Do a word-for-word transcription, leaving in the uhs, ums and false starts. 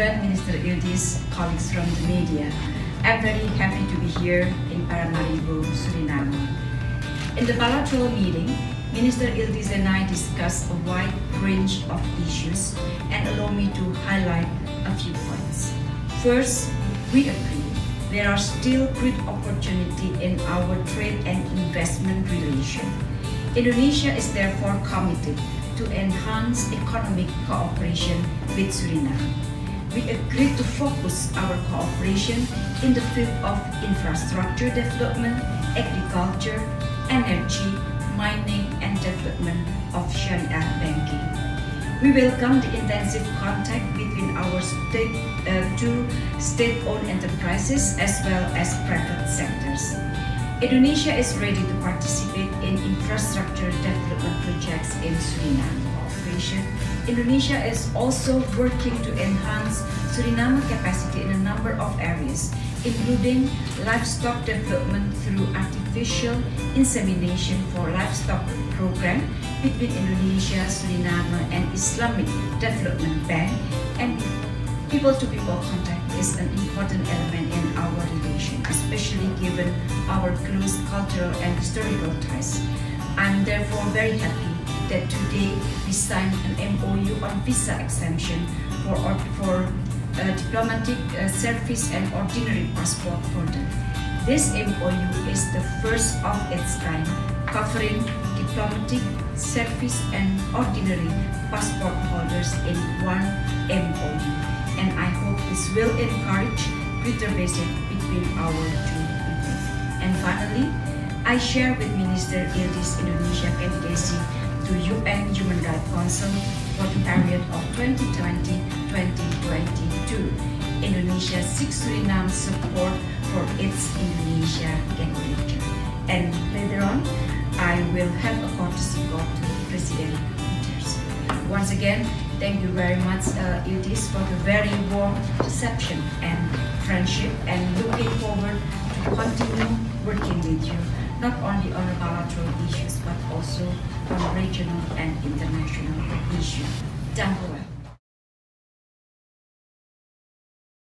Trade Minister Ildiz, colleagues from the media. I'm very happy to be here in Paramaribo, Suriname. In the bilateral meeting, Minister Ildiz and I discussed a wide range of issues, and allow me to highlight a few points. First, we agree there are still great opportunity in our trade and investment relation. Indonesia is therefore committed to enhance economic cooperation with Suriname. We agreed to focus our cooperation in the field of infrastructure development, agriculture, energy, mining, and development of Sharia banking. We welcome the intensive contact between our state, uh, two state-owned enterprises as well as private sectors. Indonesia is ready to participate in infrastructure development projects in Suriname. Cooperation. Indonesia is also working to enhance Suriname capacity in a number of areas, including livestock development through artificial insemination for livestock program between Indonesia, Suriname, and Islamic Development Bank, and people-to-people contact is an important element in our relation, especially given our close cultural and historical ties. I'm therefore very happy that today we signed an M O U on visa exemption for, for uh, diplomatic uh, service and ordinary passport holder. This M O U is the first of its kind, covering diplomatic service and ordinary passport holders in one M O U, and I hope this will encourage greater basic between our two people. And finally, I share with Minister Ildiz Indonesia candidacy to U N Human Rights Council for the period of twenty twenty to twenty twenty-two. Indonesia seeks Suriname's support for its Indonesia candidature. And later on, I will have a courtesy call to President Peters. Once again, thank you very much, uh, Ildiz, for the very warm reception and friendship, and looking forward to continue working with you, not only on bilateral issues, but also on regional and international issues. Thank you.